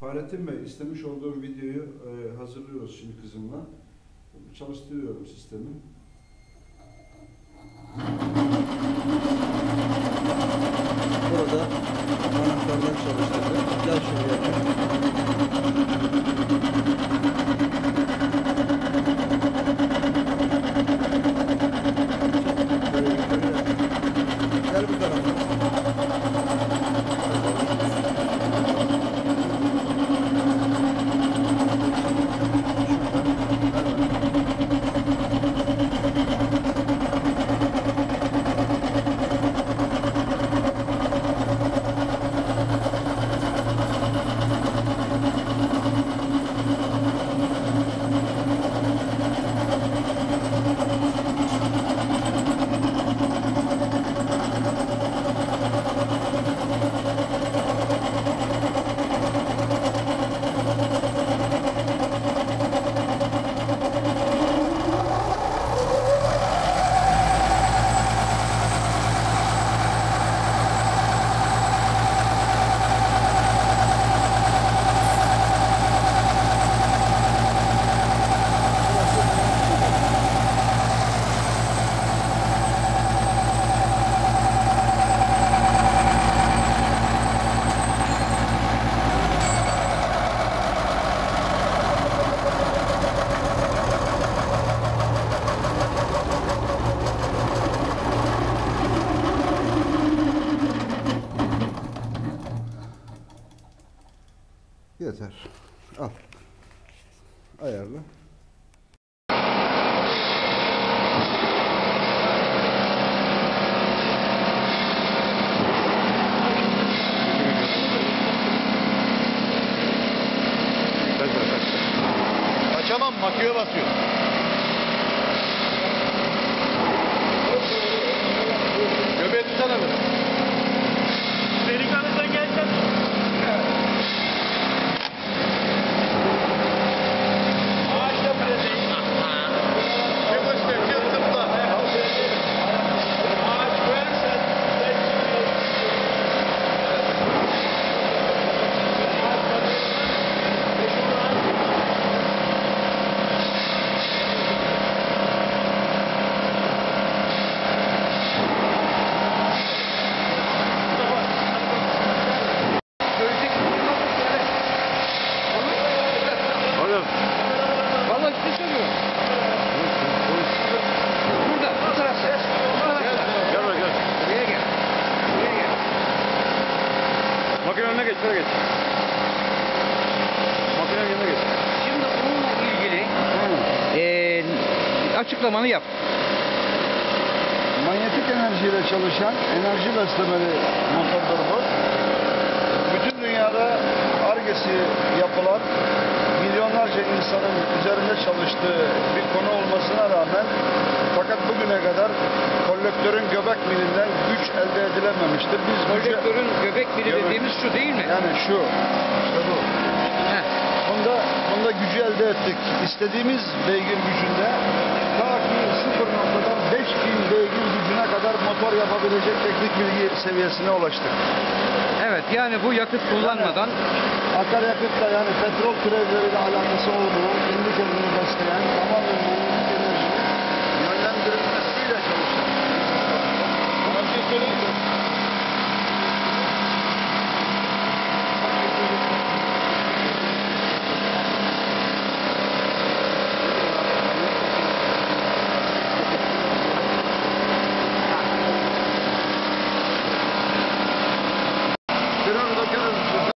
Fahrettin Bey, istemiş olduğum videoyu hazırlıyoruz şimdi kızımla. Çalıştırıyorum sistemi. Burada anahtarlar çalıştırdı. Gel şuraya. Yeter. Al. Ayarla. Kaçamam, makiye basıyor. Göbeği tutsana mı? Delikanlıdan gelsen. Şöyle geç. Makinenin yanına geç. Şimdi bununla ilgili açıklamanı yap. Manyetik enerjiyle çalışan enerji beslemeli motordur bu. Bütün dünyada Ar-Ge'si yapılan milyonlarca insanın üzerinde çalıştığı bir konu olmasına rağmen fakat bugüne kadar kolektörün göbek milinden güç elde edilememiştir. Biz kolektörün göbek mili dediğimiz şu değil mi? Yani şu. İşte bu. Bunda gücü elde ettik. İstediğimiz beygir gücünde ta ki 0.5000 beygir gücüne kadar motor yapabilecek teknik bilgi seviyesine ulaştık. Evet, yani bu yakıt kullanmadan akaryakıtla yani petrol türevleriyle alakası olmayan, kendi kendini besleyen tamamen enerjinin yönlendirilmesiyle çalışan. Buna bir şey söyleyeyim.